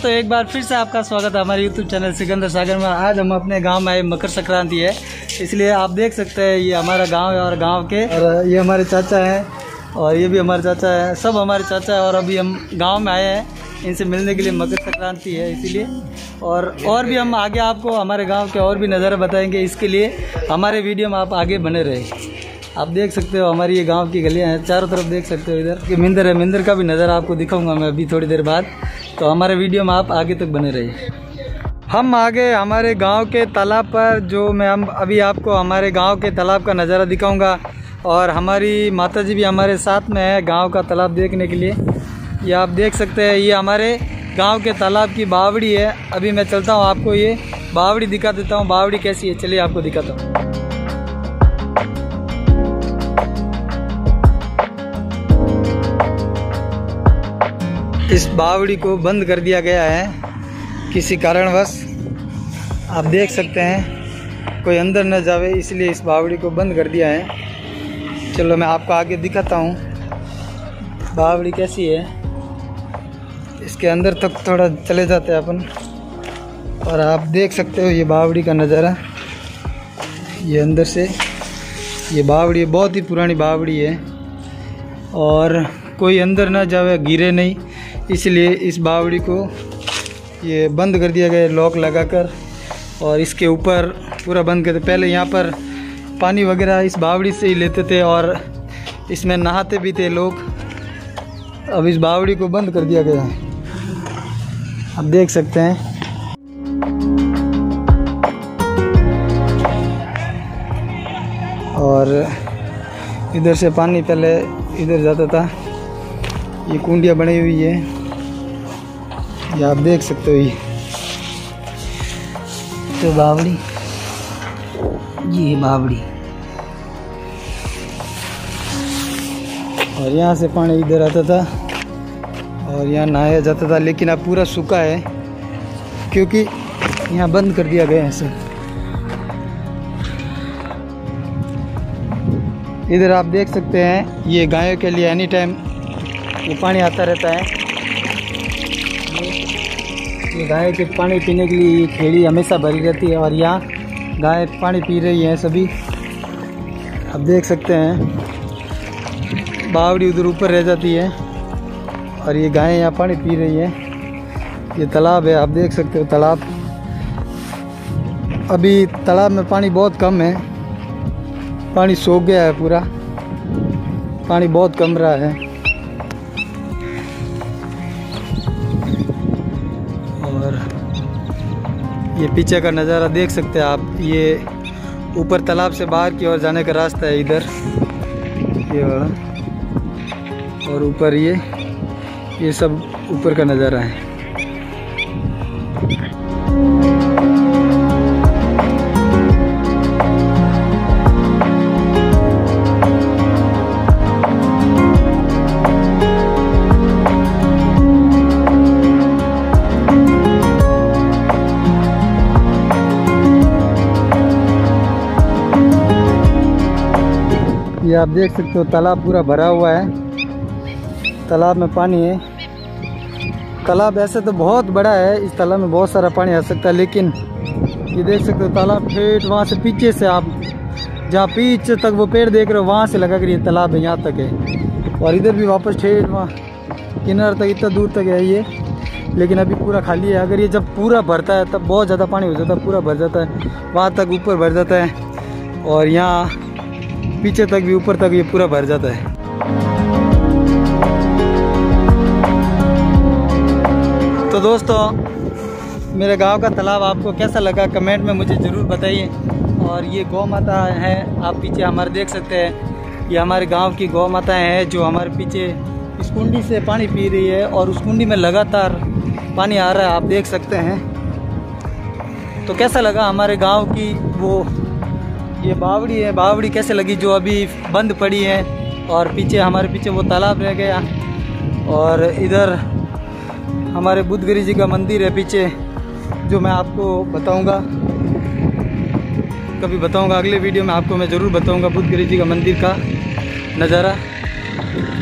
दोस्तों, एक बार फिर से आपका स्वागत है हमारे YouTube चैनल सिकंदर सागर में। आज हम अपने गांव में आए, मकर संक्रांति है, इसलिए आप देख सकते हैं ये हमारा गांव है और गांव के और ये हमारे चाचा हैं और ये भी हमारे चाचा है, सब हमारे चाचा है। और अभी हम गांव में आए हैं इनसे मिलने के लिए, मकर संक्रांति है इसीलिए। और भी हम आगे आपको हमारे गाँव के और भी नज़ारे बताएँगे, इसके लिए हमारे वीडियो में आप आगे बने रहे। आप देख सकते हो हमारी ये गांव की गलियां हैं, चारों तरफ देख सकते हो। इधर ये मंदिर है, मंदिर का भी नज़र आपको दिखाऊंगा मैं अभी थोड़ी देर बाद, तो हमारे वीडियो में आप आगे तक बने रहिए। हम आगे हमारे गांव के तालाब पर, जो मैं हम अभी आपको हमारे गांव के तालाब का नज़ारा दिखाऊंगा। और हमारी माता जी भी हमारे साथ में है गाँव का तालाब देखने के लिए। ये आप देख सकते हैं, ये हमारे गाँव के तालाब की बावड़ी है। अभी मैं चलता हूँ, आपको ये बावड़ी दिखा देता हूँ, बावड़ी कैसी है, चलिए आपको दिखाता हूँ। इस बावड़ी को बंद कर दिया गया है किसी कारणवश, आप देख सकते हैं, कोई अंदर न जावे इसलिए इस बावड़ी को बंद कर दिया है। चलो मैं आपको आगे दिखाता हूँ बावड़ी कैसी है। इसके अंदर तक थोड़ा चले जाते हैं अपन, और आप देख सकते हो ये बावड़ी का नज़ारा, ये अंदर से ये बावड़ी बहुत ही पुरानी बावड़ी है और कोई अंदर ना जावे, गिरे नहीं, इसलिए इस बावड़ी को ये बंद कर दिया गया लॉक लगाकर। और इसके ऊपर पूरा बंद करते, पहले यहाँ पर पानी वगैरह इस बावड़ी से ही लेते थे और इसमें नहाते भी थे लोग। अब इस बावड़ी को बंद कर दिया गया है, आप देख सकते हैं। और इधर से पानी पहले इधर जाता था, ये कुंडिया बनी हुई है, ये आप देख सकते हो। ये तो बावड़ी, ये बावड़ी, और यहाँ से पानी इधर आता था और यहाँ नहाया जाता था, लेकिन अब पूरा सूखा है क्योंकि यहाँ बंद कर दिया गया है सब। इधर आप देख सकते हैं, ये गायों के लिए एनी टाइम ये पानी आता रहता है, ये गाय के पानी पीने के लिए ये खेड़ी हमेशा भरी रहती है। और यहाँ गाय पानी पी रही है सभी, आप देख सकते हैं। बावड़ी उधर ऊपर रह जाती है और ये गाय यहाँ पानी पी रही है। ये तालाब है, आप देख सकते हो तालाब। अभी तालाब में पानी बहुत कम है, पानी सूख गया है पूरा, पानी बहुत कम रहा है। ये पीछे का नज़ारा देख सकते हैं आप, ये ऊपर तालाब से बाहर की ओर जाने का रास्ता है इधर, ये वाला, और ऊपर ये सब ऊपर का नज़ारा है। ये आप देख सकते हो तालाब पूरा भरा हुआ है, तालाब में पानी है। तालाब ऐसे तो बहुत बड़ा है, इस तालाब में बहुत सारा पानी आ सकता है, लेकिन ये देख सकते हो तालाब पेड़ वहाँ से पीछे से, आप जहाँ पीछे तक वो पेड़ देख रहे हो वहाँ से लगा कर ये तालाब है, यहाँ तक है। और इधर भी वापस ठेठ वहाँ किनारे तक इतना दूर तक है ये, लेकिन अभी पूरा खाली है। अगर ये जब पूरा भरता है तब बहुत ज़्यादा पानी हो जाता है, पूरा भर जाता है वहाँ तक, ऊपर भर जाता है और यहाँ पीछे तक भी, ऊपर तक ये पूरा भर जाता है। तो दोस्तों, मेरे गांव का तालाब आपको कैसा लगा कमेंट में मुझे ज़रूर बताइए। और ये गौ माता है, आप पीछे हमारे देख सकते हैं, ये हमारे गांव की गौ माताएँ हैं जो हमारे पीछे इस कुंडी से पानी पी रही है और उस कुंडी में लगातार पानी आ रहा है, आप देख सकते हैं। तो कैसा लगा हमारे गाँव की वो ये बावड़ी है, बावड़ी कैसे लगी जो अभी बंद पड़ी है और पीछे हमारे पीछे वो तालाब रह गया। और इधर हमारे बुद्ध गिरी जी का मंदिर है पीछे, जो मैं आपको बताऊंगा, कभी बताऊंगा अगले वीडियो में आपको मैं ज़रूर बताऊंगा बुद्ध गिरी जी का मंदिर का नज़ारा।